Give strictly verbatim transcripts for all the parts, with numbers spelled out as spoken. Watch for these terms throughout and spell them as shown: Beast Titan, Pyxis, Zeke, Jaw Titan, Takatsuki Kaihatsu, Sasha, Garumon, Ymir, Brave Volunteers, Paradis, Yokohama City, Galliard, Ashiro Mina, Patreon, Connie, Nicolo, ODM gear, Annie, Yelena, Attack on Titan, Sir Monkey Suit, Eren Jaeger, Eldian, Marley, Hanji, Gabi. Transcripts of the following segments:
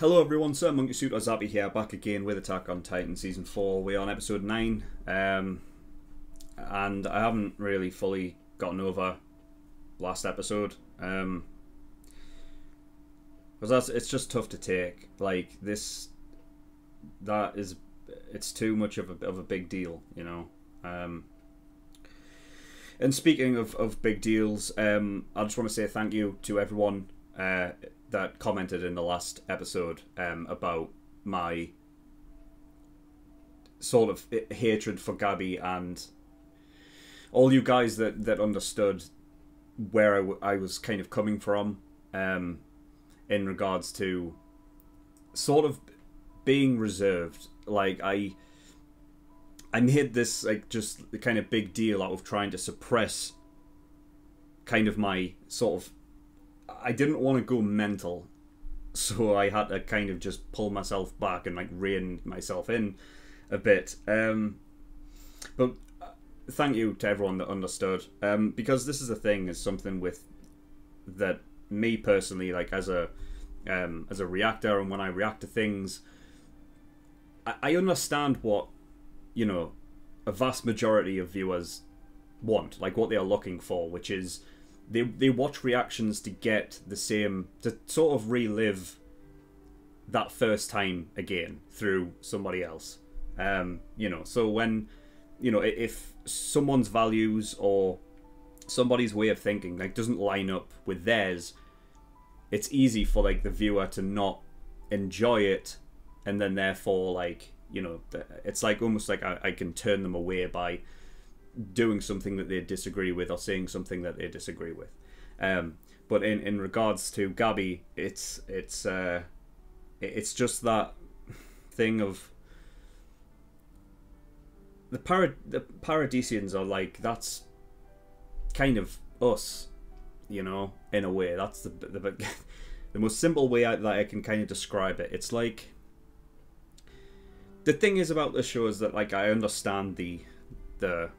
Hello everyone, Sir Monkey Suit or Zabby here, back again with Attack on Titan Season four. We're on Episode nine, um, and I haven't really fully gotten over last episode. Um, because that's, it's just tough to take. Like, this... That is... It's too much of a, of a big deal, you know? Um... And speaking of, of big deals, um, I just want to say thank you to everyone uh, that commented in the last episode um, about my sort of hatred for Gabi, and all you guys that, that understood where I, w I was kind of coming from um, in regards to sort of being reserved. Like, I... I made this, like, just kind of big deal out of trying to suppress kind of my sort of... I didn't want to go mental, so I had to kind of just pull myself back and, like, rein myself in a bit. Um, but thank you to everyone that understood, um, because this is the thing, is something with... that me personally, like, as a, um, as a reactor, and when I react to things, I, I understand what... you know, a vast majority of viewers want, like what they are looking for, which is they, they watch reactions to get the same, to sort of relive that first time again through somebody else. Um, you know, so when, you know, if someone's values or somebody's way of thinking, like, doesn't line up with theirs, it's easy for, like, the viewer to not enjoy it, and then therefore, like, you know, it's like almost like I, I can turn them away by doing something that they disagree with or saying something that they disagree with. Um, but in, in regards to Gabi, it's it's uh, it's just that thing of the Parad the Paradisians are like, that's kind of us, you know, in a way. That's the the, the most simple way I, that I can kind of describe it. It's like. The thing is about this show is that, like, I understand the, the,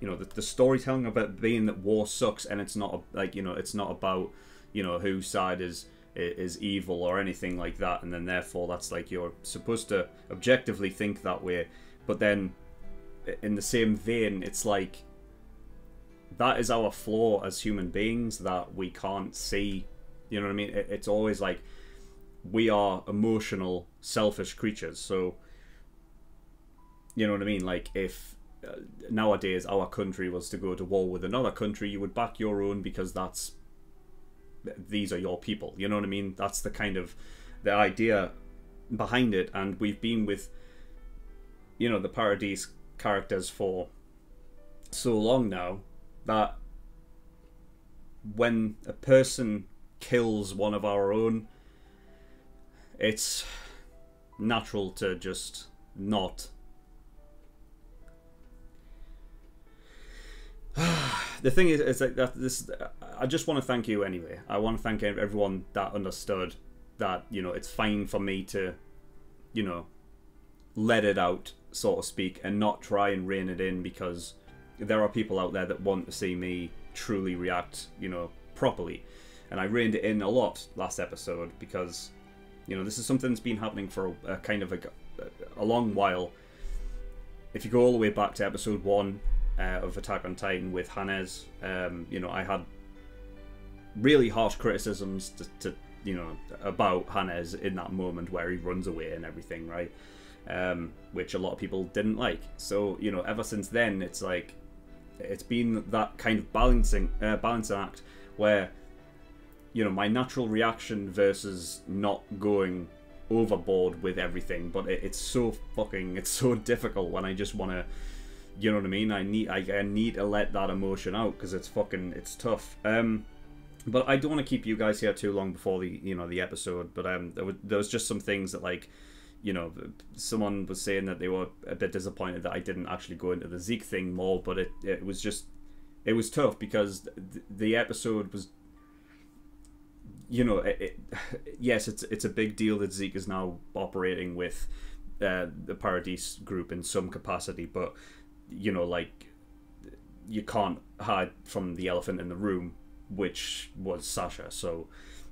you know, the, the storytelling about being that war sucks, and it's not a, like, you know, it's not about, you know, whose side is is evil or anything like that, and then therefore that's, like, you're supposed to objectively think that way. But then, in the same vein, it's like that is our flaw as human beings, that we can't see. You know what I mean? It, it's always like. We are emotional, selfish creatures, so, you know what I mean, like, if uh, nowadays our country was to go to war with another country, you would back your own, because that's, these are your people, you know what I mean, that's the kind of, the idea behind it, and we've been with, you know, the Paradis characters for so long now, that when a person kills one of our own, it's natural to just not... The thing is, it's like that. This, I just want to thank you anyway. I want to thank everyone that understood that, you know, it's fine for me to, you know, let it out, so to speak, and not try and rein it in, because there are people out there that want to see me truly react, you know, properly. And I reined it in a lot last episode, because... you know, this is something that's been happening for a, a kind of a, a long while. If you go all the way back to episode one uh, of Attack on Titan with Hannes, um, you know, I had really harsh criticisms to, to, you know, about Hannes in that moment where he runs away and everything, right? Um, which a lot of people didn't like. So, you know, ever since then, it's like, it's been that kind of balancing, uh, balancing act where... you know, my natural reaction versus not going overboard with everything, but it, it's so fucking, it's so difficult when I just want to, you know what I mean? I need, I, I need to let that emotion out, because it's fucking, it's tough. Um, but I don't want to keep you guys here too long before the, you know, the episode. But um, there was, there was just some things that, like, you know, someone was saying that they were a bit disappointed that I didn't actually go into the Zeke thing more, but it, it was just, it was tough, because th the episode was. You know, it, it, yes, it's it's a big deal that Zeke is now operating with uh, the Paradis group in some capacity, but, you know, like, you can't hide from the elephant in the room, which was Sasha. So,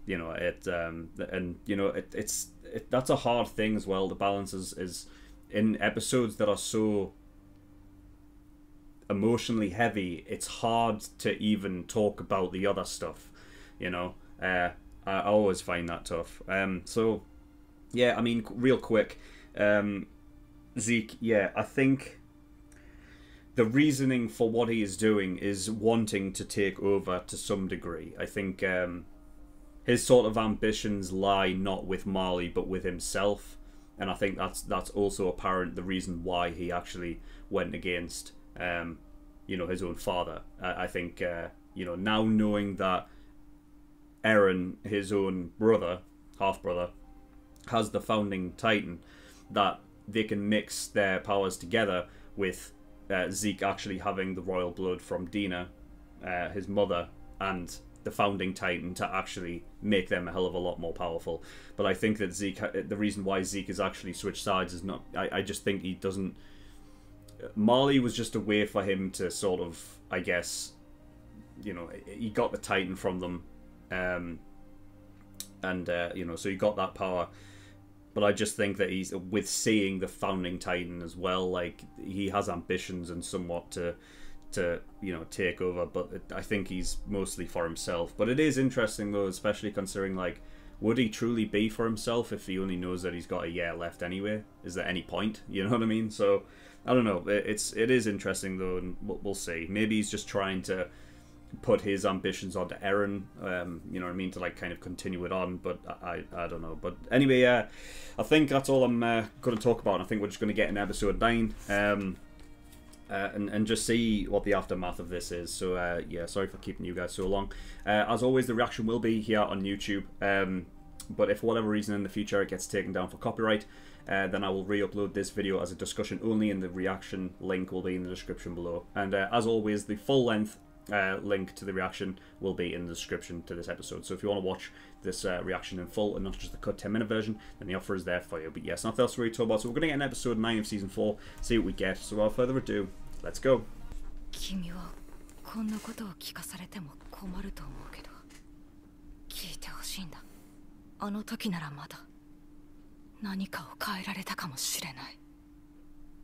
you know, it um, and you know it, it's it, that's a hard thing as well. The balance is is in episodes that are so emotionally heavy, it's hard to even talk about the other stuff, you know. Uh, I always find that tough. Um, so yeah, I mean, real quick, um, Zeke. Yeah, I think the reasoning for what he is doing is wanting to take over to some degree. I think um, his sort of ambitions lie not with Marley but with himself, and I think that's that's also apparent. The reason why he actually went against, um, you know, his own father. I, I think uh, you know, now knowing that Eren, his own brother, half brother, has the founding Titan, that they can mix their powers together with. Uh, Zeke actually having the royal blood from Dina, uh, his mother, and the founding Titan to actually make them a hell of a lot more powerful. But I think that Zeke, the reason why Zeke has actually switched sides is not... I, I just think he doesn't... Marley was just a way for him to sort of, I guess, you know, he got the Titan from them. Um, and, uh, you know, so he got that power... But I just think that he's, with seeing the founding Titan as well, like, he has ambitions and somewhat to, to you know, take over. But it, I think he's mostly for himself. But it is interesting, though, especially considering, like, would he truly be for himself if he only knows that he's got a year left anyway? Is there any point? You know what I mean? So, I don't know. It, it's, it is interesting, though, and we'll, we'll see. Maybe he's just trying to put his ambitions onto Eren, um, you know what I mean, to like kind of continue it on, but I I don't know. But anyway, uh, I think that's all I'm uh, going to talk about. I think we're just going to get in episode nine, um, uh, and, and just see what the aftermath of this is. So uh, yeah, sorry for keeping you guys so long. Uh, as always, the reaction will be here on YouTube, um, but if for whatever reason in the future it gets taken down for copyright, Uh, then I will re-upload this video as a discussion only, and the reaction link will be in the description below. And uh, as always, the full-length uh, link to the reaction will be in the description to this episode. So if you want to watch this uh, reaction in full and not just the cut ten minute version, then the offer is there for you. But yes, nothing else to really talk about. So we're going to get an episode nine of season four, see what we get. So without further ado, let's go.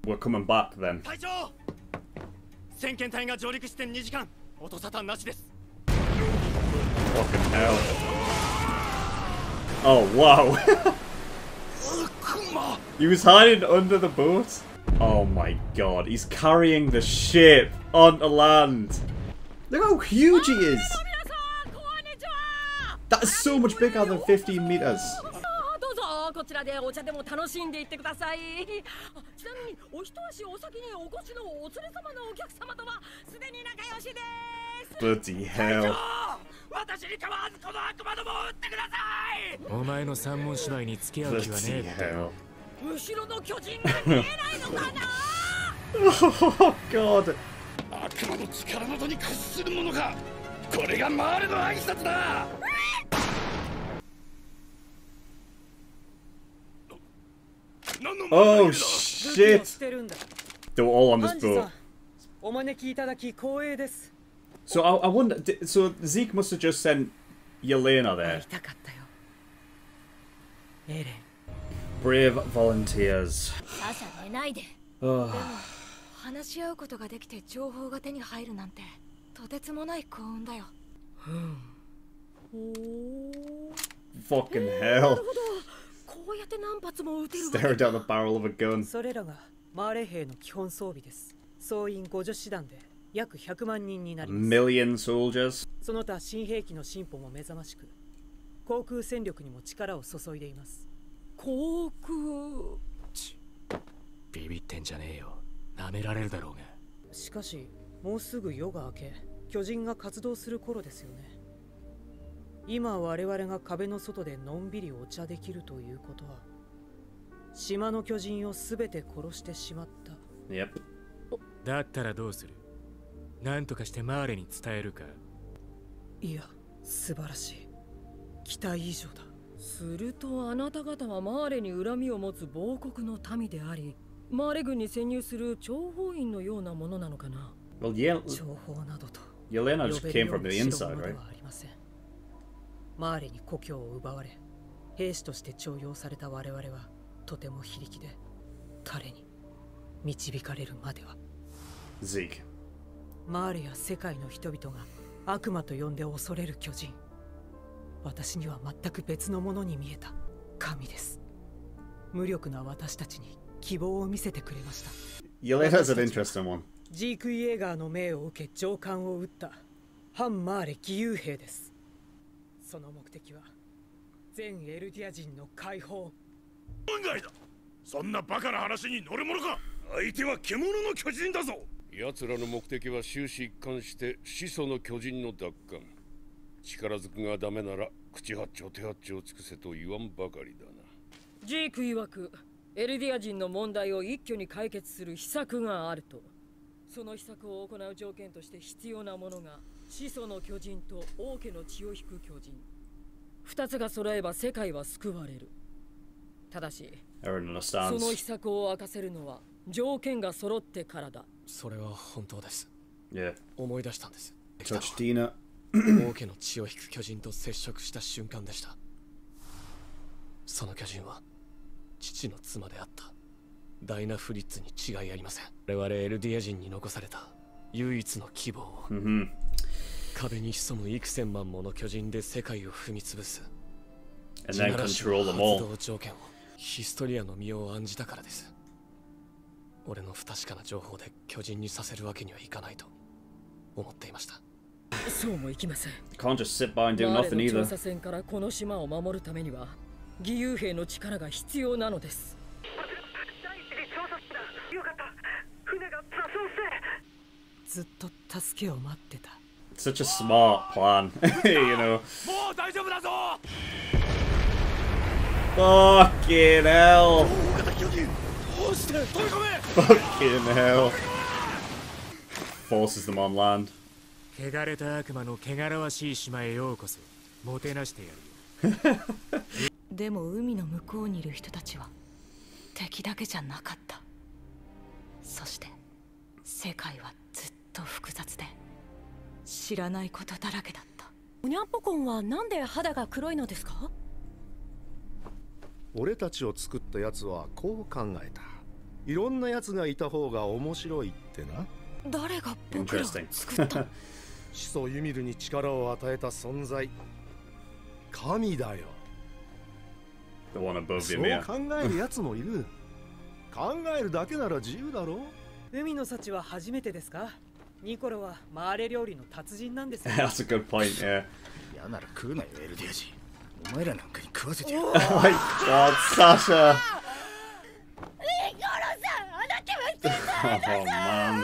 We're coming back then. Fucking hell. Oh wow. He was hiding under the boat. Oh my god, he's carrying the ship onto land. Look how huge he is. That is so much bigger than fifteen meters. Bloody hell. Bloody hell. Oh god. Oh shit! They were all on this boat. So I, I wonder. So Zeke must have just sent Yelena there. Brave volunteers. Oh. Fucking hell. Staring down the barrel of a gun. A million soldiers. Yep. Well, yeah, Yelena just came from the inside, right? Marleyに故郷を奪われ、兵士として徴用された我々はとても非力で、彼に導かれるまでは。Zeke。マーレや世界の人々が悪魔と呼んで恐れる巨人。私には全く別のものに見えた神です。無力な私たちに希望を見せてくれました。Yelena's an interesting one。ジーク・イエーガーの命を受け上官を撃った反マーレ義勇兵です。その目的は全エルディア人の解放。本外だ。そんなバカな話に乗るものか。相手は獣の巨人だぞ。奴らの目的は終始一貫して始祖の巨人の奪還。力ずくがダメなら口八丁手八丁尽くせと言わんばかりだな。ジーク曰くエルディア人の問題を一挙に解決する秘策があると。その秘策を行う条件として必要なものが始祖の巨人と王家の血を引く巨人。二つが揃えば世界は救われる。ただし、その秘策を明かせるのは条件が揃ってからだ。それは本当です。Yeah. 思い出したんです。王家の血を引く巨人と接触した瞬間でした。その巨人は父の妻であったダイナ・フリッツに違いありません。我々エルディア人に残された唯一の希望を。Mm-hmm. 壁に潜む幾千万もの巨人で世界を踏み潰す。And then control them all. 条件をヒストリアの身を案じたからです。俺の不確かな情報で巨人にさせるわけにはいかないと思っていました。そうもいきません。Can't just sit by and do nothing either。マーレの調査船からこの島を守るためには義勇兵の力が必要なのです。第一次調査船だ。よかった。船が脱走して。ずっと助けを待ってた。Such a smart plan, you know. Fucking hell. Fucking hell. Forces them on land. Onyankoponはなんで肌が黒いのですか？俺たちを作ったやつはこう考えた。いろんなやつがいた方が面白いってな。誰が僕らを作った？始祖ユミルに力を与えた存在。神だよ。そう考えるやつもいる。考えるだけなら自由だろ。海の幸は初めてですか？ニコロはマーレ料理の達人なんですよ。That's a good point. Yeah. やなら食うなよエルディア人。お前らなんかに食わせてやる。Oh my God, Sasha. ニコロさん、あなたは天才だぞ。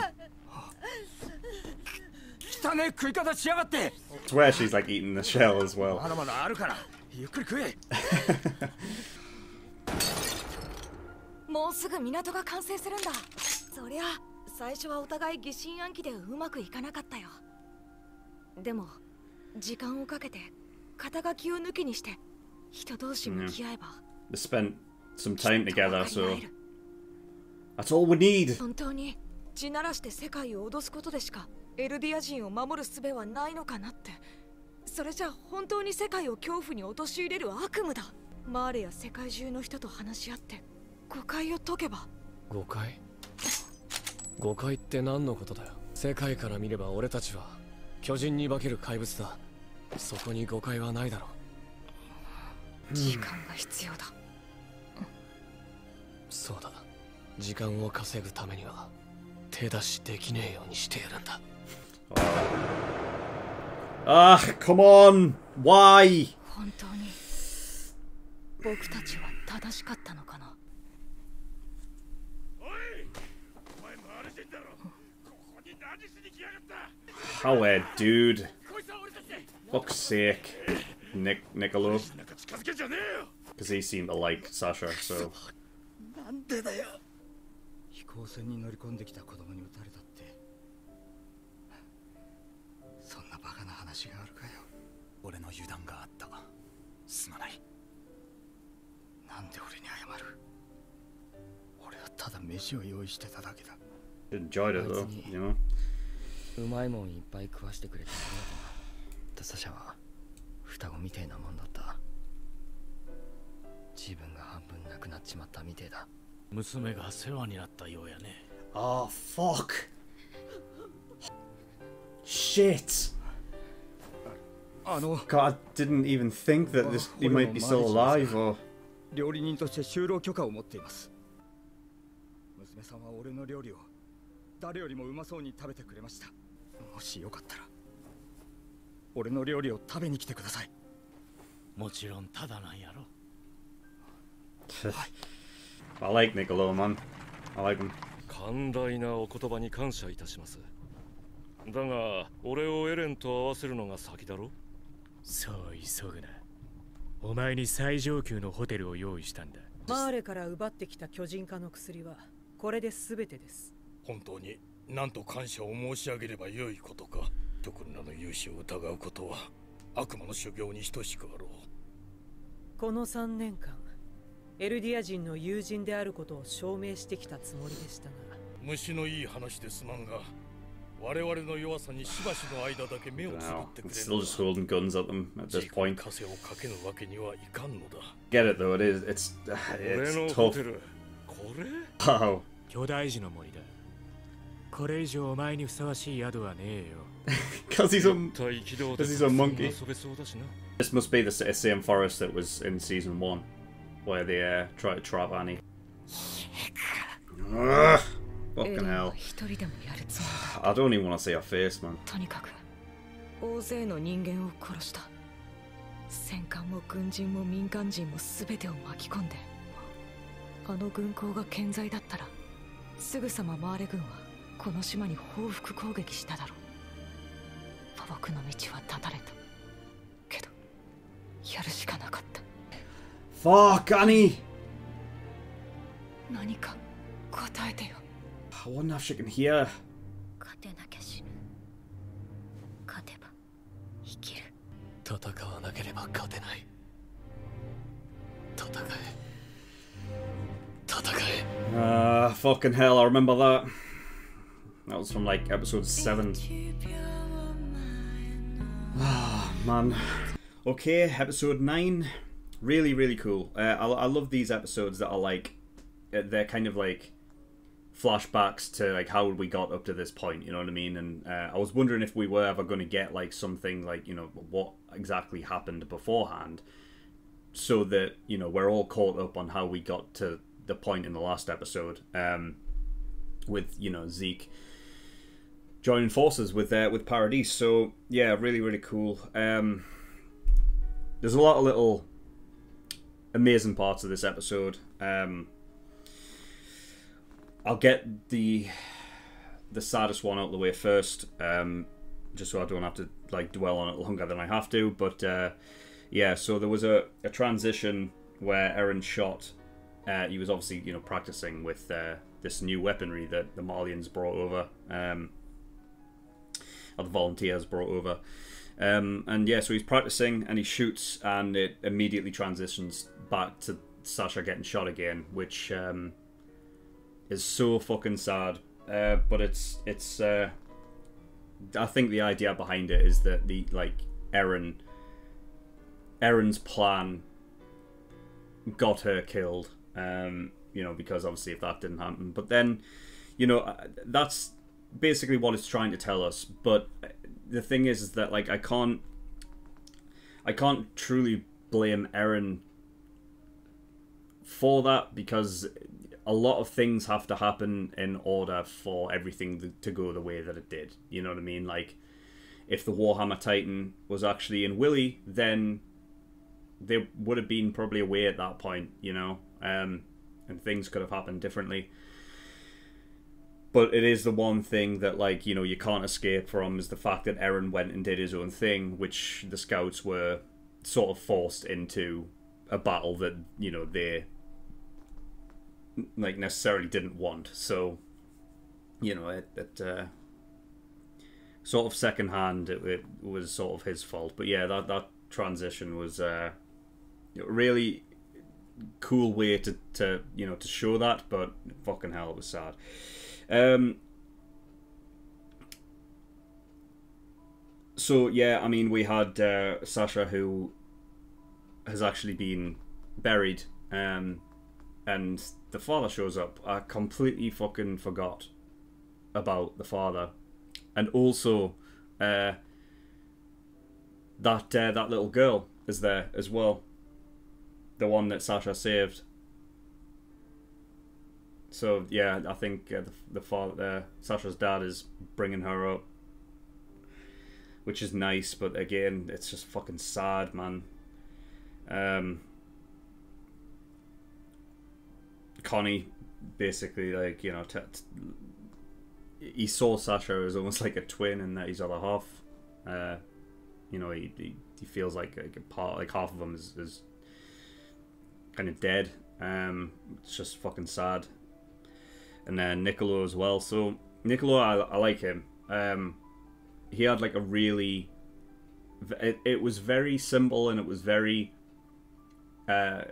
汚ね食い方しやがって。Swear she's like eating the shell as well. まだまだあるから、ゆっくり食え。もうすぐ港が完成するんだ。そりゃ。最初はお互い疑心暗鬼でうまくいかなかったよ。でも時間をかけて肩書きを抜きにして人同士向き合えば。They spent some time together, so that's all we need. 本当に地ならして世界を脅すことでしかエルディア人を守る術はないのかなって。それじゃ本当に世界を恐怖に陥れる悪夢だ。マーレや世界中の人と話し合って誤解を解けば。誤解？誤解って何のことだよ。世界から見れば俺たちは巨人に化ける怪物だ。そこに誤解はないだろう。時間が必要だ、うん、そうだ。時間を稼ぐためには手出しできねえようにしてやるんだ。ああ、come on! Why? 本当に僕たちは正しかったのかな。How weird, dude. Fuck's sake. Nick, Nicolo. Because he seemed to like Sasha, so. Enjoyed it though, you know. うまいもんいっぱい食わしてくれた。あなたとサシャは双子みてえなもんだった。自分が半分なくなっちまったみてえだ。娘が世話になったようやね。ああ、fuck shit。 God didn't even think that this he might be still alive or. 料理人として就労許可を持っています。娘さんは俺の料理を誰よりもうまそうに食べてくれました。もしよかったら俺の料理を食べに来てください。もちろんただなんやろ。I like Nicolo, man. I like him. 寛大なお言葉に感謝いたします。だが、俺をエレンと合わせるのが先だろ。そう急ぐな。お前に最上級のホテルを用意したんだ。マーレから奪ってきた巨人化の薬はこれで全てです。本当に何と感謝を申し上げればよいことか。特にあの勇姿を疑うことは悪魔の所業に等しくあろう。このさんねんかん、エルディア人の友人であることを証明してきたつもりでしたが。虫のいい話ですまんが、我々の弱さにしばしの間だけ目をつぶってくれるのだ。稼をかけぬわけにはいかんのだ。Get it though, it is, it's, it's tough. これ？巨大樹の森だ。これ以上お前にふさわしい宿はねえよ。Because he's a, because he's a monkey. This must be the same forest that was in season one, where they uh, try to trap Annie. Ugh, fucking hell. I don't even want to see her face, man. Fuck, Annie! I wonder if she can hear. Ah, uh, fucking hell, I remember that. That was from like episode seven. Ah, oh, man. Okay, episode nine. Really, really cool. Uh, I, I love these episodes that are like, they're kind of like flashbacks to like how we got up to this point, you know what I mean? And uh, I was wondering if we were ever going to get like something like, you know, what exactly happened beforehand, so that, you know, we're all caught up on how we got to the point in the last episode, um, with, you know, Zeke joining forces with uh, with Paradis. So yeah, really, really cool. Um, there's a lot of little amazing parts of this episode. Um, I'll get the the saddest one out of the way first, um, just so I don't have to like dwell on it longer than I have to. But uh, yeah, so there was a, a transition where Eren shot. Uh, he was obviously, you know, practicing with uh, this new weaponry that the Marleyans brought over, um, or the volunteers brought over. Um, and yeah, so he's practicing and he shoots, and it immediately transitions back to Sasha getting shot again, which um, is so fucking sad. Uh, but it's it's. Uh, I think the idea behind it is that the like Eren, Eren's plan got her killed. Um, you know, because obviously if that didn't happen, but then, you know, that's basically what it's trying to tell us. But the thing is, is that like I can't, I can't truly blame Eren for that, because a lot of things have to happen in order for everything to go the way that it did. You know what I mean? Like, if the Warhammer Titan was actually in Willy, then they would have been probably away at that point, you know, um, and things could have happened differently. But it is the one thing that, like, you know, you can't escape from, is the fact that Eren went and did his own thing, which the scouts were sort of forced into a battle that, you know, they, like, necessarily didn't want. So, you know, it, it uh, sort of secondhand, it, it was sort of his fault. But yeah, that, that transition was uh, a really cool way to, to, you know, to show that, but fucking hell, it was sad. Um, so yeah, I mean, we had uh, Sasha, who has actually been buried, um, and the father shows up. I completely fucking forgot about the father, and also uh, that uh, that little girl is there as well, the one that Sasha saved. So yeah, I think uh, the the father, uh, Sasha's dad, is bringing her up, which is nice. But again, it's just fucking sad, man. Um, Connie, basically, like, you know, t t he saw Sasha as almost like a twin, and that he's other half. Uh, you know, he, he he feels like like a part, like half of him is, is kind of dead. Um, it's just fucking sad. And then Nicolo as well. So Nicolo, I, I like him. Um, he had like a really, it, it was very simple, and it was very, uh,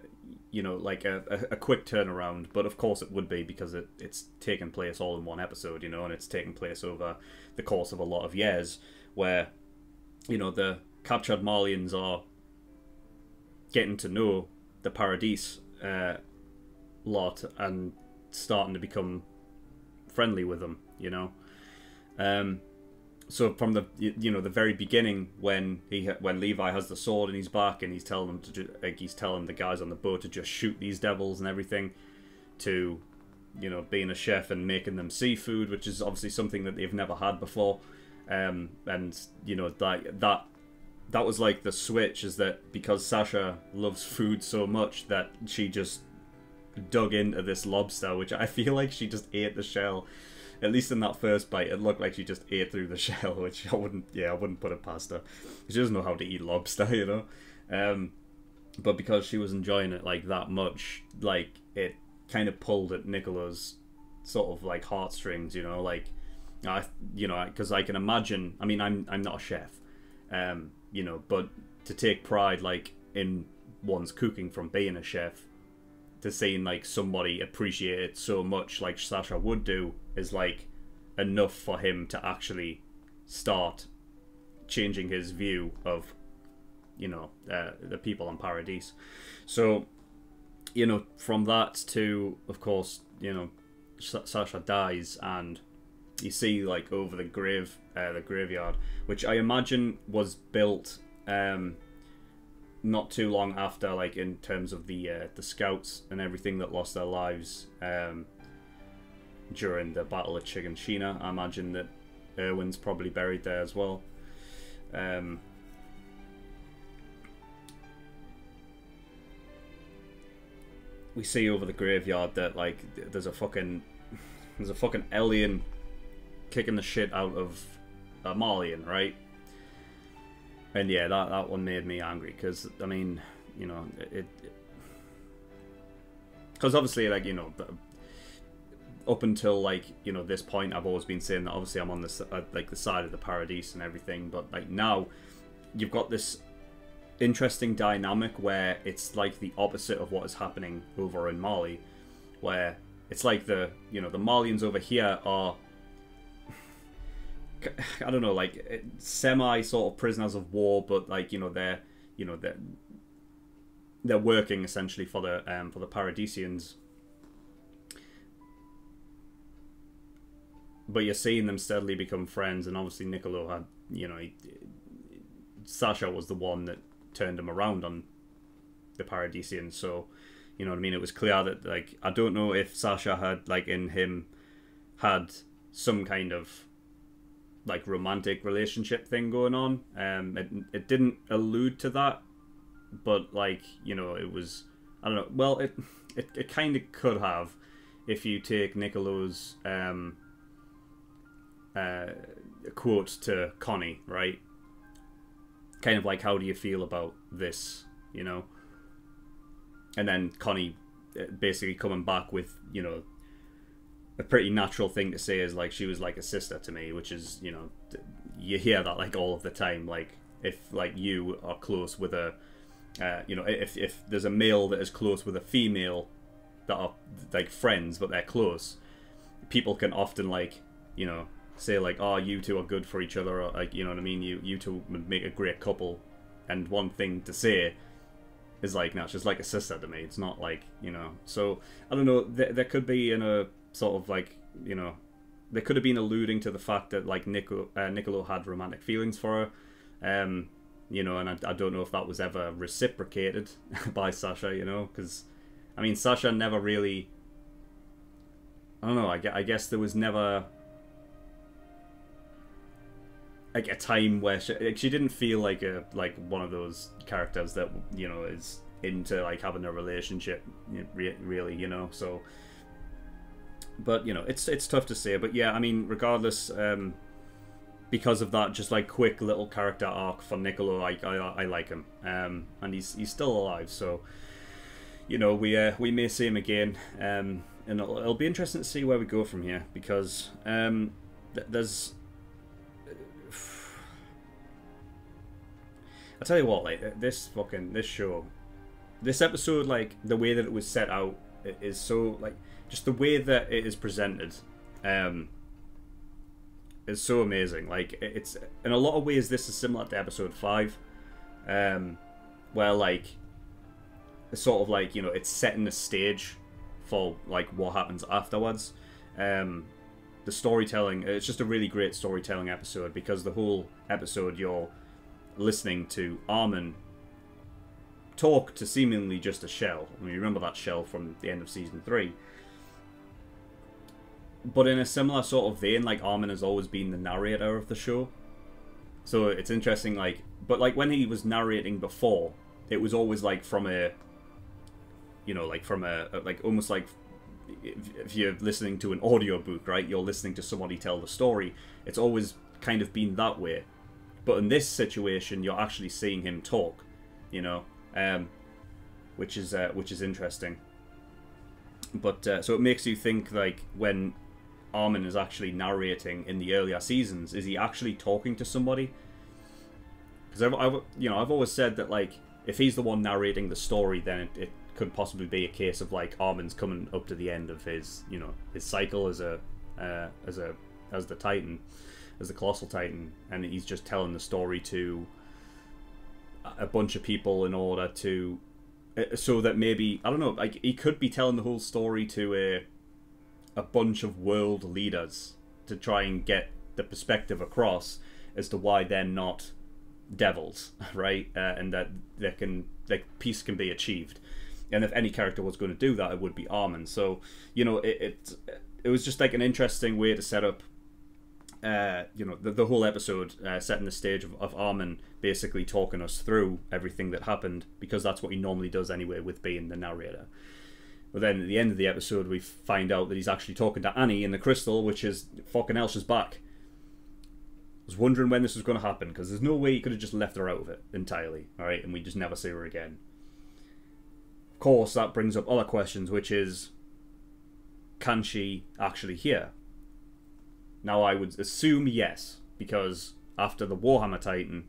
you know, like a, a, a quick turnaround. But of course it would be, because it, it's taken place all in one episode, you know, and it's taken place over the course of a lot of years, where, you know, the captured Marleyans are getting to know the Paradis uh, lot and starting to become friendly with them, you know. Um, so from the you know the very beginning, when he when Levi has the sword in his back and he's telling them to do, like he's telling the guys on the boat to just shoot these devils and everything, to, you know, being a chef and making them seafood, which is obviously something that they've never had before, um, and you know that that. That was like the switch, is that because Sasha loves food so much that she just dug into this lobster, which I feel like she just ate the shell. At least in that first bite, it looked like she just ate through the shell, which I wouldn't, yeah, I wouldn't put it past her. She doesn't know how to eat lobster, you know? Um, but because she was enjoying it like that much, like, it kind of pulled at Nicolo's sort of like heartstrings, you know? Like, I, you know, because I can imagine, I mean, I'm, I'm not a chef, um, you know, but to take pride, like, in one's cooking from being a chef, to seeing, like, somebody appreciate it so much, like Sasha would do, is, like, enough for him to actually start changing his view of, you know, uh, the people on Paradis. So, you know, from that to, of course, you know, Sasha dies, and you see, like, over the grave, uh, the graveyard, which I imagine was built um, not too long after, like, in terms of the uh, the scouts and everything that lost their lives um, during the Battle of Chiganshina. I imagine that Erwin's probably buried there as well. Um, we see over the graveyard that, like, there's a fucking there's a fucking Eldian kicking the shit out of a Marleyan, right? And yeah, that, that one made me angry, because, I mean, you know, it... Because obviously, like, you know, up until, like, you know, this point, I've always been saying that obviously I'm on the, uh, like, the side of the Paradis and everything, but, like, now you've got this interesting dynamic where it's, like, the opposite of what is happening over in Mali, where it's like the, you know, the Marleyans over here are, I don't know, like, semi sort of prisoners of war, but, like, you know, they're, you know, they're they're working essentially for the um for the Paradisians. But you're seeing them steadily become friends, and obviously Nicolo had, you know, he, Sasha was the one that turned him around on the Paradisians. So, you know what I mean? It was clear that, like, I don't know if Sasha had, like, in him had some kind of, like, romantic relationship thing going on. Um, it, it didn't allude to that, but, like, you know, it was, I don't know, well, it it, it kind of could have, if you take Nicolo's um, uh, quote to Connie, right? Kind of like, how do you feel about this, you know? And then Connie basically coming back with, you know, a pretty natural thing to say is, like, she was like a sister to me, which is, you know, you hear that, like, all of the time. Like, if, like, you are close with a, uh, you know, if, if there's a male that is close with a female that are, like, friends, but they're close, people can often, like, you know, say like, oh, you two are good for each other, or like, you know what I mean, you you two would make a great couple, and one thing to say is like, no, it's just like a sister to me. It's not like, you know. So I don't know. There, there could be in a sort of like, you know, they could have been alluding to the fact that like Nico, uh, Nicolo had romantic feelings for her, um, you know, and I, I don't know if that was ever reciprocated by Sasha, you know, because I mean Sasha never really. I don't know. I, I guess there was never like a time where she, like, she didn't feel like a like one of those characters that, you know, is into like having a relationship, really, you know. So, but you know, it's it's tough to say. But yeah, I mean, regardless, um, because of that, just like quick little character arc for Nicolo, like I I like him, um, and he's he's still alive. So, you know, we uh, we may see him again. Um, And it'll, it'll be interesting to see where we go from here, because um, th there's. I tell you what, like this fucking this show, this episode, like the way that it was set out is so like just the way that it is presented, um, is so amazing. Like it's in a lot of ways this is similar to episode five, um, where like it's sort of like, you know, it's setting the stage for like what happens afterwards. Um, the storytelling, it's just a really great storytelling episode, because the whole episode you're listening to Armin talk to seemingly just a shell. I mean, you remember that shell from the end of season three, but in a similar sort of vein, like Armin has always been the narrator of the show, so it's interesting. Like, but like when he was narrating before, it was always like from a, you know, like from a, like almost like if you're listening to an audiobook, right? You're listening to somebody tell the story. It's always kind of been that way. But in this situation, you're actually seeing him talk, you know, um, which is uh, which is interesting. But uh, so it makes you think, like, when Armin is actually narrating in the earlier seasons, is he actually talking to somebody? Because I've, I've, you know, I've always said that, like, if he's the one narrating the story, then it, it could possibly be a case of like Armin's coming up to the end of his, you know, his cycle as a uh, as a as the Titan, as the Colossal Titan, and he's just telling the story to a bunch of people in order to, uh, so that maybe, I don't know, like he could be telling the whole story to a a bunch of world leaders to try and get the perspective across as to why they're not devils, right? Uh, and that they can, that peace can be achieved. And if any character was going to do that, it would be Armin. So, you know, it it, it was just like an interesting way to set up, uh, you know, the, the whole episode, uh, setting the stage of, of Armin basically talking us through everything that happened, because that's what he normally does anyway with being the narrator. But then at the end of the episode, we find out that he's actually talking to Annie in the crystal, which is fucking Elsha's back. I was wondering when this was going to happen, because there's no way he could have just left her out of it entirely, all right? And we just never see her again. Course, that brings up other questions, which is, can she actually hear? Now I would assume yes, because after the Warhammer Titan,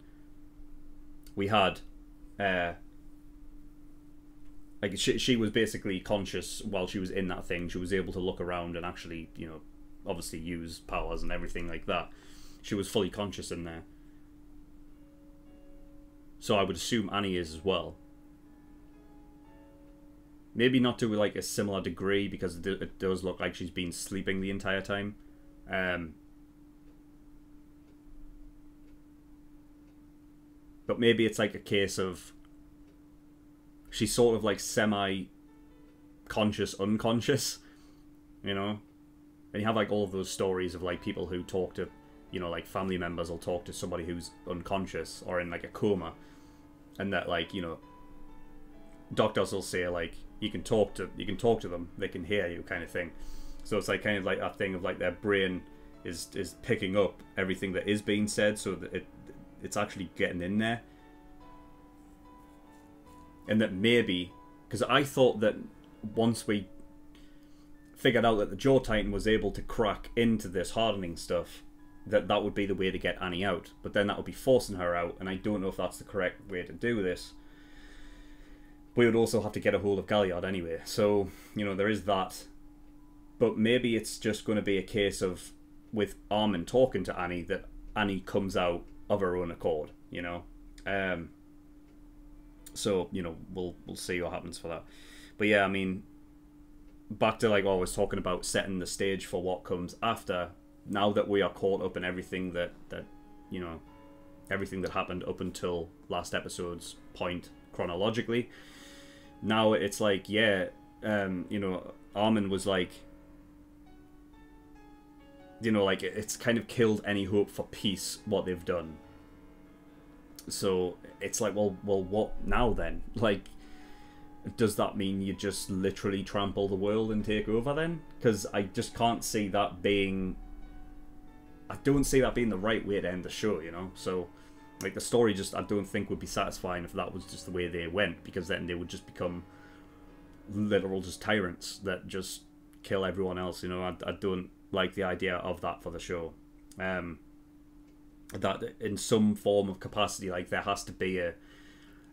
we had uh like she, she was basically conscious while she was in that thing. She was able to look around and actually, you know, obviously use powers and everything like that. She was fully conscious in there, so I would assume Annie is as well. Maybe not to like a similar degree, because it does look like she's been sleeping the entire time. Um, but maybe it's like a case of she's sort of like semi-conscious, unconscious, you know? And you have like all of those stories of like people who talk to, you know, like family members will talk to somebody who's unconscious or in like a coma. And that like, you know, doctors will say like, you can talk to you can talk to them, they can hear you, kind of thing. So it's like kind of like that thing of like their brain is is picking up everything that is being said, so that it it's actually getting in there. And that maybe, because I thought that once we figured out that the Jaw Titan was able to crack into this hardening stuff, that that would be the way to get Annie out. But then that would be forcing her out, and I don't know if that's the correct way to do this. We would also have to get a hold of Galliard anyway. So, you know, there is that. But maybe it's just going to be a case of with Armin talking to Annie that Annie comes out of her own accord, you know. Um, so, you know, we'll we'll see what happens for that. But yeah, I mean, back to like what I was talking about, setting the stage for what comes after. Now that we are caught up in everything that, that you know, everything that happened up until last episode's point chronologically, now it's like, yeah, um, you know, Armin was like, you know, like, it's kind of killed any hope for peace, what they've done. So it's like, well, well, what now then? Like, does that mean you just literally trample the world and take over then? Because I just can't see that being... I don't see that being the right way to end the show, you know? So, like, the story just, I don't think would be satisfying if that was just the way they went, because then they would just become literal just tyrants that just kill everyone else, you know? I, I don't like the idea of that for the show. Um, that in some form of capacity, like, there has to be a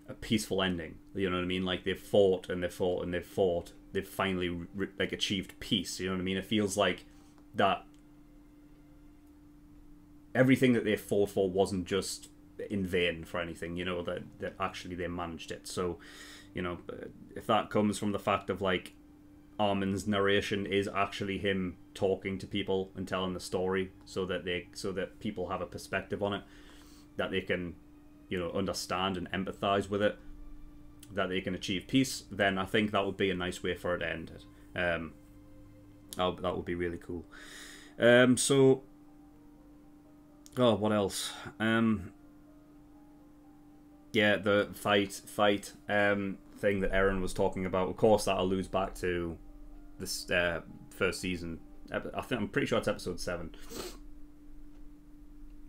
a peaceful ending, you know what I mean? Like, they've fought and they've fought and they've fought, they've finally like achieved peace, you know what I mean? It feels like that everything that they fought for wasn't just in vain for anything, you know, that that actually they managed it. So, you know, if that comes from the fact of like Armin's narration is actually him talking to people and telling the story so that they so that people have a perspective on it, that they can, you know, understand and empathize with it, that they can achieve peace, then I think that would be a nice way for it to end it. Um, that, that would be really cool. Um, so, oh, what else? Um, yeah, the fight, fight um, thing that Eren was talking about. Of course, that alludes back to this uh, first season. I think I'm pretty sure it's episode seven.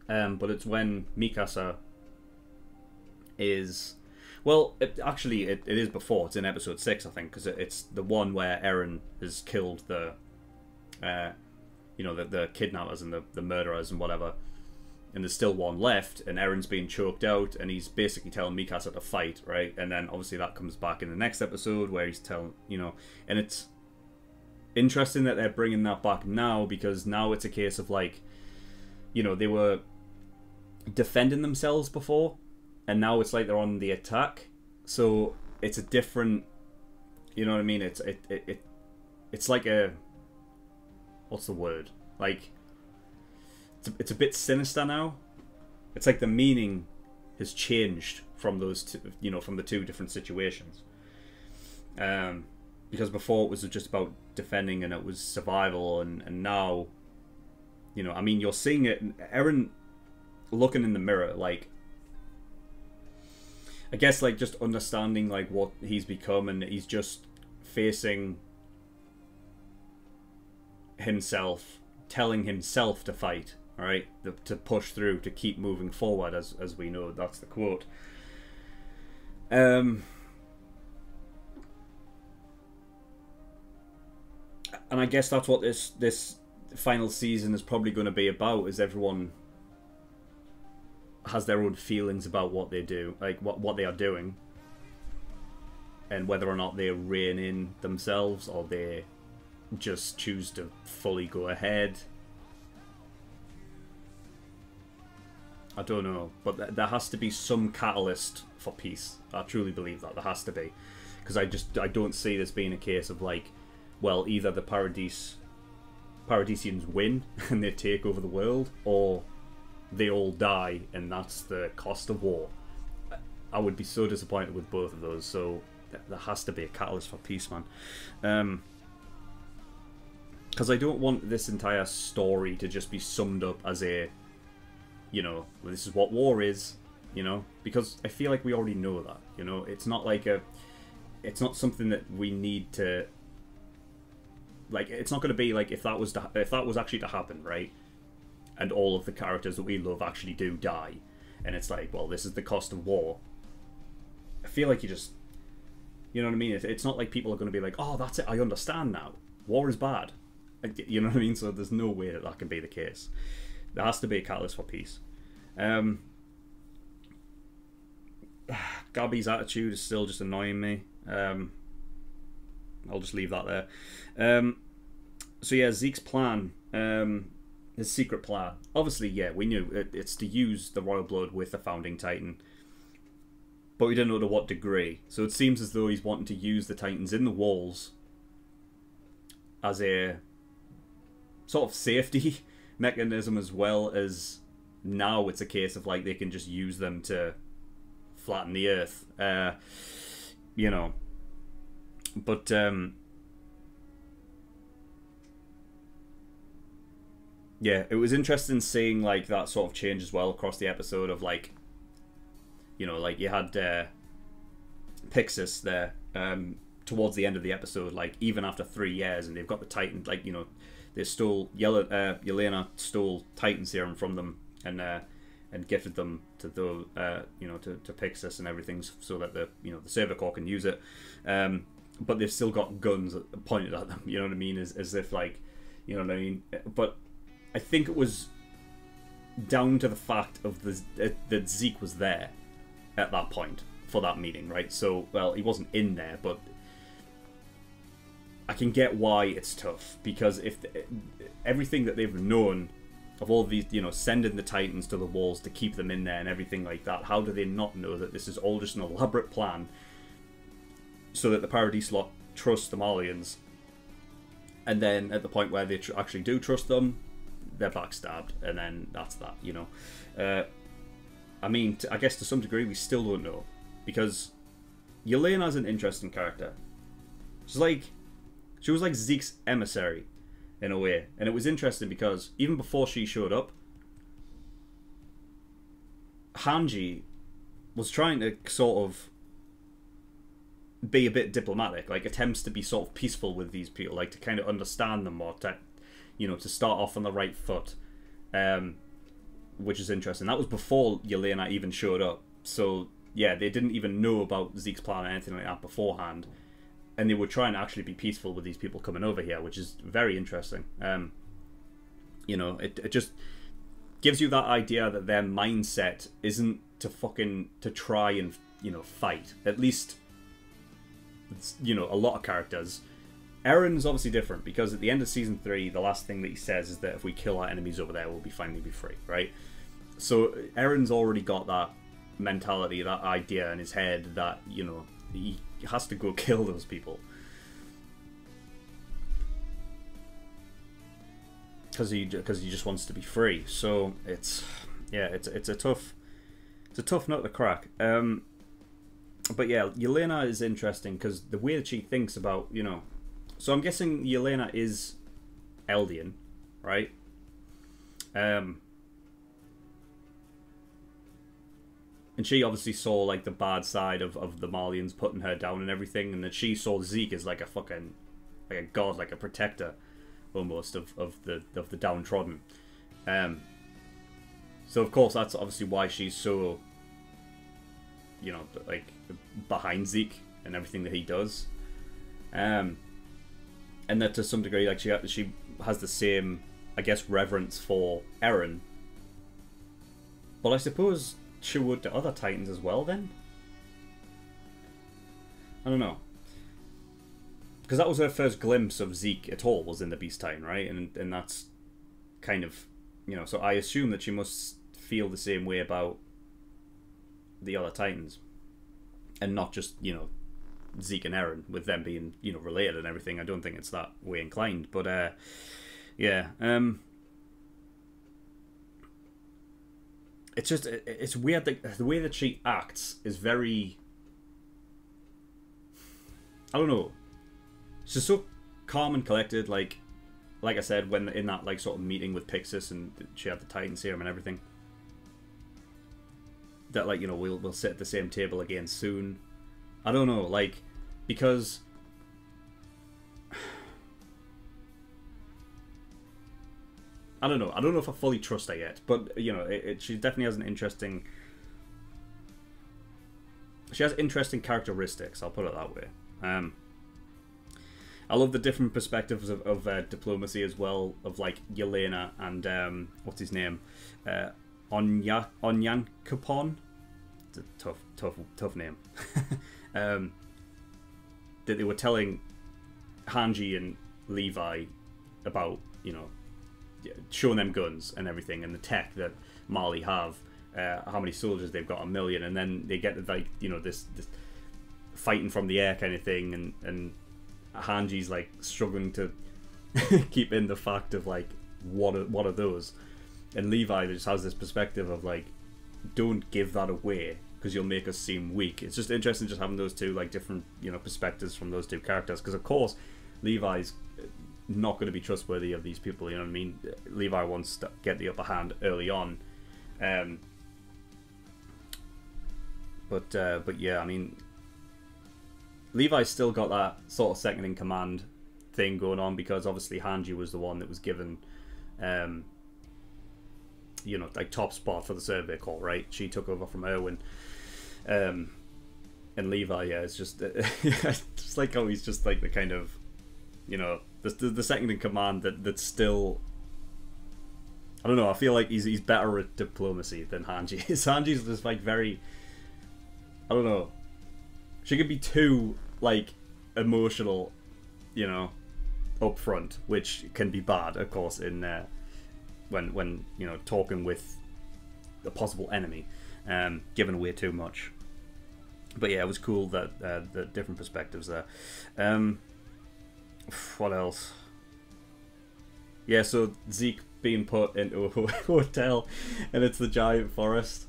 Um, but it's when Mikasa is, well, it, actually it, it is before, it's in episode six, I think, because it, it's the one where Eren has killed the uh you know the, the kidnappers and the, the murderers and whatever, and there's still one left, and Eren's being choked out, and he's basically telling Mikasa to fight, right? And then obviously that comes back in the next episode where he's telling, you know, and it's interesting that they're bringing that back now, because now it's a case of like, you know, they were defending themselves before, and now it's like they're on the attack. So it's a different, you know what I mean? It's it, it, it it's like a, what's the word? Like, it's a, it's a bit sinister now. It's like the meaning has changed from those two, you know, from the two different situations. Um, because before it was just about defending and it was survival, and, and now, you know, I mean, you're seeing it. Eren looking in the mirror, like, I guess, like, just understanding, like, what he's become, and he's just facing himself, telling himself to fight, all right? To push through, to keep moving forward, as, as we know, that's the quote. Um, and I guess that's what this, this final season is probably going to be about, is everyone has their own feelings about what they do, like what what they are doing, and whether or not they rein in themselves or they just choose to fully go ahead. I don't know, but th there has to be some catalyst for peace. I truly believe that there has to be, because I just I don't see this being a case of like, well, either the Paradis Paradisians win and they take over the world, or they all die, and that's the cost of war. I would be so disappointed with both of those, so there has to be a catalyst for peace, man. Um, because I don't want this entire story to just be summed up as a, you know, well, this is what war is, you know, because I feel like we already know that, you know. It's not like a, it's not something that we need to, like, it's not going to be like, if that was to, if that was actually to happen, right? And all of the characters that we love actually do die, and it's like, well, this is the cost of war. I feel like you just, you know what I mean? It's not like people are going to be like, oh, that's it, I understand now. War is bad. You know what I mean? So there's no way that that can be the case. There has to be a catalyst for peace. Um, Gabi's attitude is still just annoying me. Um, I'll just leave that there. Um, so yeah, Zeke's plan. Um, his secret plan. Obviously, yeah, we knew it, it's to use the royal blood with the founding Titan. But we didn't know to what degree. So it seems as though he's wanting to use the Titans in the walls as a sort of safety mechanism, as well as now it's a case of like they can just use them to flatten the earth. Uh, you know. But um yeah, it was interesting seeing like that sort of change as well across the episode of like, you know, like you had uh, Pyxis there um, towards the end of the episode, like even after three years, and they've got the Titan, like, you know, they stole Yelena, uh, Yelena stole Titan serum from them and uh, and gifted them to the uh, you know to, to Pyxis and everything, so that the you know the Saber Corps can use it, um, but they've still got guns pointed at them. You know what I mean? As as if like, you know what I mean, but. I think it was down to the fact of the uh, that Zeke was there at that point for that meeting, right? So, well, he wasn't in there, but I can get why it's tough, because if the, everything that they've known of all these, you know, sending the Titans to the walls to keep them in there and everything like that, how do they not know that this is all just an elaborate plan so that the Paradis lot trust the Marleyans, and then at the point where they tr actually do trust them, they're backstabbed, and then that's that, you know. Uh, I mean, t I guess to some degree we still don't know, because Yelena's an interesting character. She's like, she was like Zeke's emissary in a way, and it was interesting because even before she showed up, Hanji was trying to sort of be a bit diplomatic, like attempts to be sort of peaceful with these people, like to kind of understand them more, to, you know, to start off on the right foot, um, which is interesting. That was before Yelena even showed up. So, yeah, they didn't even know about Zeke's plan or anything like that beforehand. And they were trying to actually be peaceful with these people coming over here, which is very interesting. Um, you know, it, it just gives you that idea that their mindset isn't to fucking, to try and, you know, fight. At least, you know, a lot of characters. Eren's obviously different, because at the end of season three, the last thing that he says is that if we kill our enemies over there, we'll be finally be free, right? So Eren's already got that mentality, that idea in his head that, you know, he has to go kill those people. Because he, because he just wants to be free. So it's, yeah, it's it's a tough, it's a tough nut to crack. Um, but yeah, Yelena is interesting because the way that she thinks about, you know. So I'm guessing Yelena is Eldian, right? Um, and she obviously saw like the bad side of, of the Marleyans putting her down and everything, and that she saw Zeke as like a fucking, like a god, like a protector, almost of, of the of the downtrodden. Um, so of course that's obviously why she's so, you know, like behind Zeke and everything that he does. Um. And that to some degree, like she she has the same, I guess, reverence for Eren. But I suppose she would to other Titans as well, then? I don't know. Because that was her first glimpse of Zeke at all, was in the Beast Titan, right? And, and that's kind of, you know, so I assume that she must feel the same way about the other Titans. And not just, you know, Zeke and Eren, with them being, you know, related and everything. I don't think it's that way inclined, but uh yeah, um it's just, it's weird that the way that she acts is very, I don't know, she's so calm and collected, like like I said, when in that like sort of meeting with Pyxis, and she had the Titan serum and everything, that like, you know, we'll, we'll sit at the same table again soon. I don't know, like, because I don't know. I don't know if I fully trust her yet, but you know, it, it, she definitely has an interesting. She has interesting characteristics. I'll put it that way. Um, I love the different perspectives of, of uh, diplomacy as well, of like Yelena and um, what's his name, uh, Onya Onyankopon. It's a tough, tough, tough name. um, that they were telling Hanji and Levi about, you know, showing them guns and everything and the tech that Marley have, uh, how many soldiers they've got, a million, and then they get like, you know, this, this fighting from the air kind of thing, and and Hanji's like struggling to keep in the fact of like what are, what are those, and Levi just has this perspective of like, don't give that away because you'll make us seem weak. It's just interesting just having those two like different, you know, perspectives from those two characters, because of course Levi's not going to be trustworthy of these people, you know what I mean? Levi wants to get the upper hand early on, um, but uh, but yeah, I mean, Levi's still got that sort of second in command thing going on, because obviously Hanji was the one that was given, um, you know, like top spot for the survey call, right? She took over from Erwin, um, and Levi, yeah, it's just, just like how he's just like the kind of, you know, the, the, the second in command that that's still, I don't know, I feel like he's he's better at diplomacy than Hanji. Hanji's just like very, I don't know, she could be too like emotional, you know, up front, which can be bad, of course, in uh, when when you know talking with a possible enemy, um, giving away too much. But yeah, it was cool that uh, the different perspectives there. Um, What else? Yeah, so Zeke being put into a hotel, and it's the giant forest,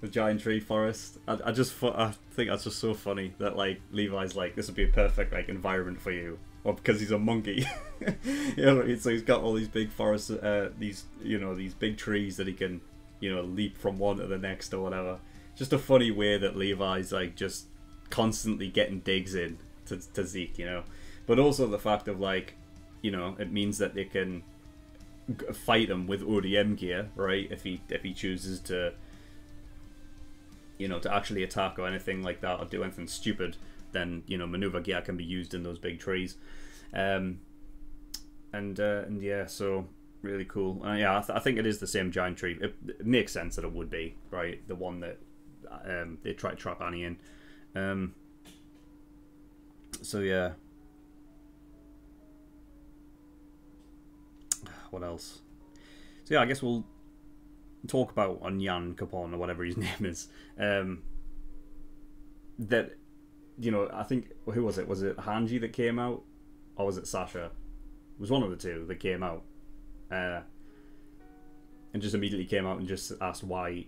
the giant tree forest. I, I just, I think that's just so funny that like Levi's like, this would be a perfect like environment for you, or because he's a monkey. You know, so he's got all these big forests, uh, these you know these big trees that he can, you know, leap from one to the next or whatever. Just a funny way that Levi's like just constantly getting digs in to, to Zeke, you know. But also the fact of like, you know, it means that they can fight him with O D M gear, right? If he if he chooses to, you know, to actually attack or anything like that, or do anything stupid, then you know, maneuver gear can be used in those big trees, um, and uh, and yeah, so really cool. Uh, yeah, I, th I think it is the same giant tree. It, it makes sense that it would be, right? The one that um, they try to trap Annie in. Um, so yeah. What else? So yeah, I guess we'll talk about Onyankopon or whatever his name is. Um, that, you know, I think, who was it? Was it Hanji that came out? Or was it Sasha? It was one of the two that came out. Uh, and just immediately came out and just asked, why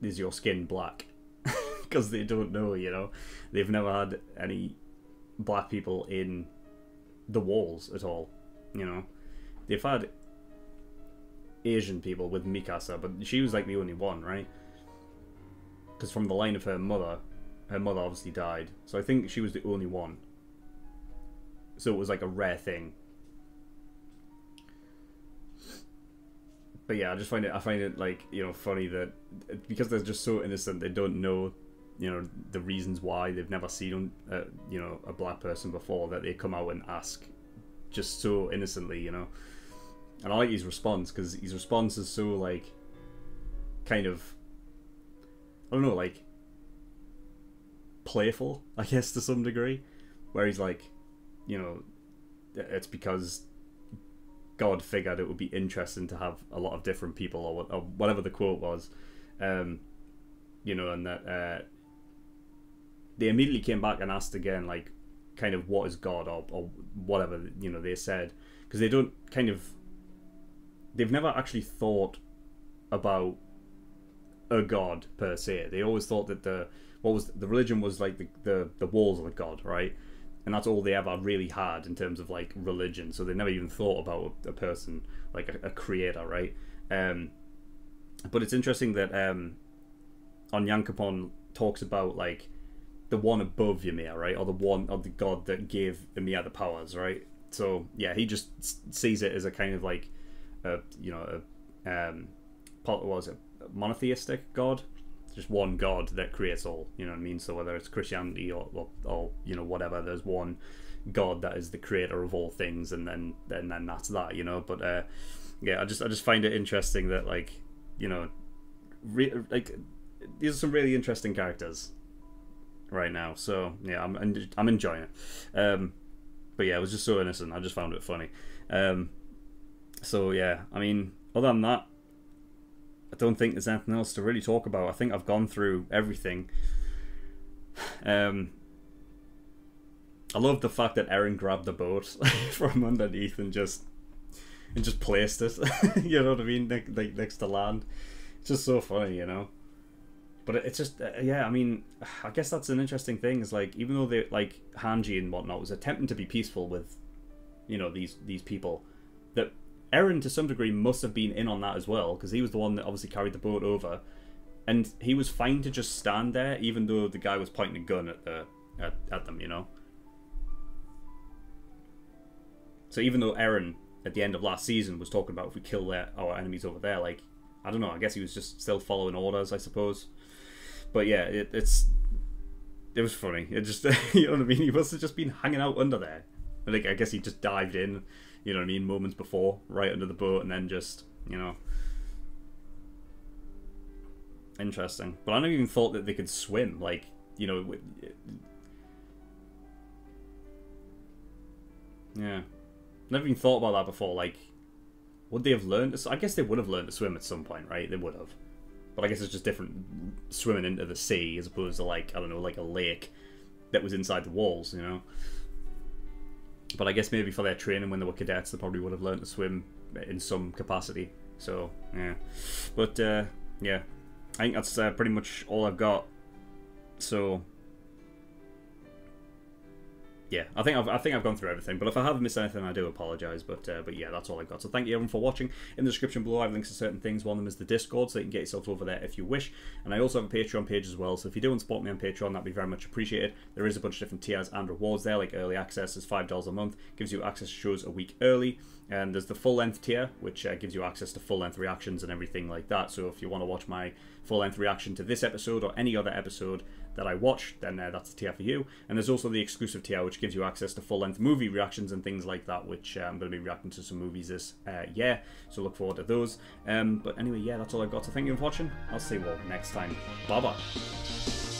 is your skin black? Because they don't know, you know. They've never had any black people in the walls at all, you know. They've had Asian people with Mikasa, but she was like the only one, right? Because from the line of her mother, her mother obviously died. So I think she was the only one. So it was like a rare thing. But yeah, I just find it, I find it like, you know, funny that because they're just so innocent, they don't know, you know, the reasons why. They've never seen, uh, you know, a black person before, that they come out and ask just so innocently, you know. And I like his response, because his response is so like, kind of, I don't know, like playful, I guess, to some degree, where he's like, you know, it's because God figured it would be interesting to have a lot of different people, or, or whatever the quote was, um, you know, and that uh, they immediately came back and asked again, like, kind of what is God, or, or whatever, you know, they said, because they don't kind of, they've never actually thought about a God per se. They always thought that the, what was the religion was like the, the, the walls of the God, right? And that's all they ever really had in terms of like religion. So they never even thought about a person, like a, a creator, right? Um, but it's interesting that um, Onyankopon talks about like the one above Ymir, right? Or the one of the God that gave Ymir the powers, right? So yeah, he just sees it as a kind of like, uh, you know, a, um, what was it, a monotheistic God? Just one God that creates all, you know what I mean? So whether it's Christianity or, or, or you know, whatever, there's one God that is the creator of all things, and then and then that's that, you know? But uh, yeah, I just I just find it interesting that like, you know, re like these are some really interesting characters right now. So yeah, I'm en I'm enjoying it, um, but yeah, it was just so innocent. I just found it funny, um, So yeah, I mean, other than that, I don't think there's anything else to really talk about. I think I've gone through everything. Um, I love the fact that Eren grabbed the boat from underneath and just and just placed it. You know what I mean? Like ne ne next to land. It's just so funny, you know. But it's just, uh, yeah, I mean, I guess that's an interesting thing. Is like, even though they, like, Hanji and whatnot was attempting to be peaceful with, you know, these these people, that Eren to some degree must have been in on that as well, because he was the one that obviously carried the boat over, and he was fine to just stand there, even though the guy was pointing a gun at the at, at them, you know. So even though Eren at the end of last season was talking about if we kill their, our enemies over there, like, I don't know, I guess he was just still following orders, I suppose. But yeah, it, it's it was funny. It just, you know what I mean? He must have just been hanging out under there. Like, I guess he just dived in, you know what I mean, moments before, right under the boat, and then just, you know. Interesting. But I never even thought that they could swim. Like, you know. Yeah. Never even thought about that before. Like, would they have learned to, I guess they would have learned to swim at some point, right? They would have. But I guess it's just different swimming into the sea as opposed to, like, I don't know, like a lake that was inside the walls, you know? But I guess maybe for their training when they were cadets, they probably would have learned to swim in some capacity. So, yeah. But, uh, yeah. I think that's uh, pretty much all I've got. So, yeah, I think I've I think I've gone through everything, but if I have missed anything, I do apologise. But uh, but yeah, that's all I've got. So thank you everyone for watching. In the description below, I have links to certain things. One of them is the Discord, so you can get yourself over there if you wish. And I also have a Patreon page as well. So if you do want to support me on Patreon, that'd be very much appreciated. There is a bunch of different tiers and rewards there, like early access is five dollars a month, gives you access to shows a week early. And there's the full length tier, which uh, gives you access to full length reactions and everything like that. So if you want to watch my full length reaction to this episode or any other episode that I watched, then uh, that's the tier for you. And there's also the exclusive tier, which gives you access to full-length movie reactions and things like that, which uh, I'm going to be reacting to some movies this uh, year, so look forward to those. Um, but anyway, yeah, that's all I've got, so thank you for watching. I'll see you all next time. Bye-bye.